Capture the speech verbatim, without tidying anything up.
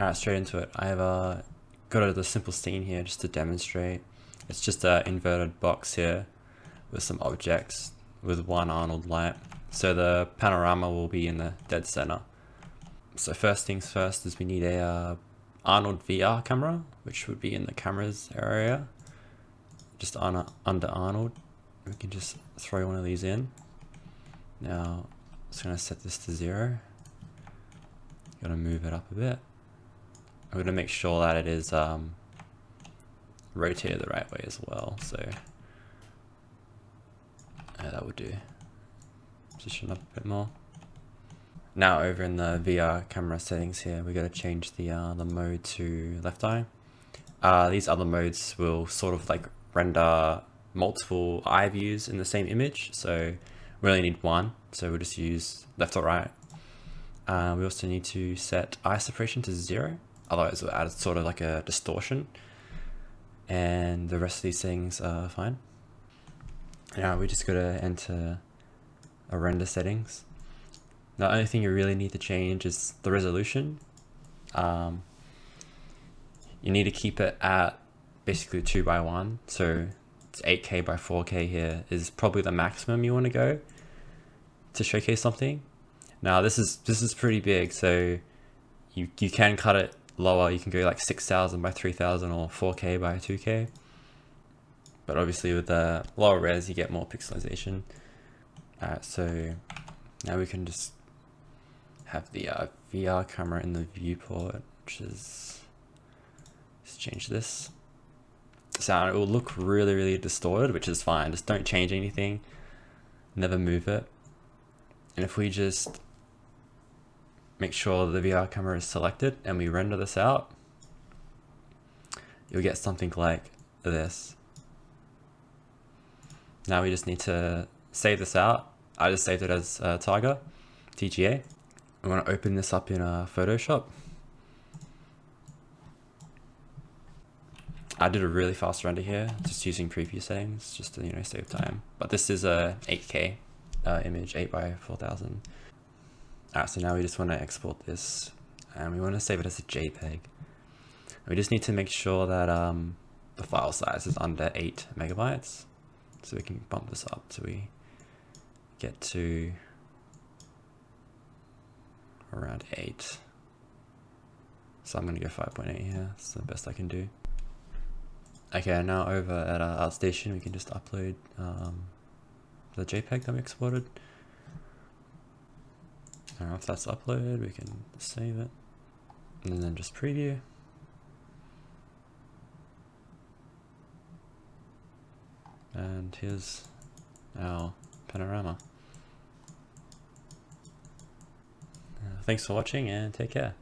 All right, straight into it. I have a, got a, a simple scene here just to demonstrate. It's just an inverted box here with some objects with one Arnold light. So the panorama will be in the dead center. So first things first is we need a uh, Arnold V R camera, which would be in the cameras area. Just on, under Arnold, we can just throw one of these in. Now, I'm just gonna set this to zero. Gonna move it up a bit. I'm gonna make sure that it is um, rotated the right way as well. So yeah, that will do. Position up a bit more. Now over in the V R camera settings here, we gotta change the uh, the mode to left eye. Uh, these other modes will sort of like render multiple eye views in the same image, so we only need one, so we'll just use left or right. Uh, we also need to set eye separation to zero, otherwise it'll add sort of like a distortion, and the rest of these things are fine. Now we just gotta enter a render settings. The only thing you really need to change is the resolution. Um, you need to keep it at basically two by one, so it's eight K by four K here is probably the maximum you want to go to showcase something. Now this is this is pretty big, so you, you can cut it lower. You can go like six thousand by three thousand or four K by two K, but obviously with the lower res you get more pixelization. Uh, so now we can just have the uh, V R camera in the viewport, which is, let's change this. So it will look really, really distorted, which is fine. Just don't change anything, never move it. And if we just make sure the V R camera is selected and we render this out, you'll get something like this. Now we just need to save this out. I just saved it as uh, Targa, T G A. I want to open this up in uh, Photoshop. I did a really fast render here, just using preview settings, just to, you know, save time. But this is a eight K uh, image, eight by four thousand. Alright, so now we just want to export this, and we want to save it as a JPEG. We just need to make sure that um, the file size is under eight megabytes, so we can bump this up till we get to around eight. So I'm going to go five point eight here. It's the best I can do. Okay, now over at our station, we can just upload um, the JPEG that we exported. I don't know if that's uploaded, we can save it. And then just preview. And here's our panorama. Uh, thanks for watching and take care.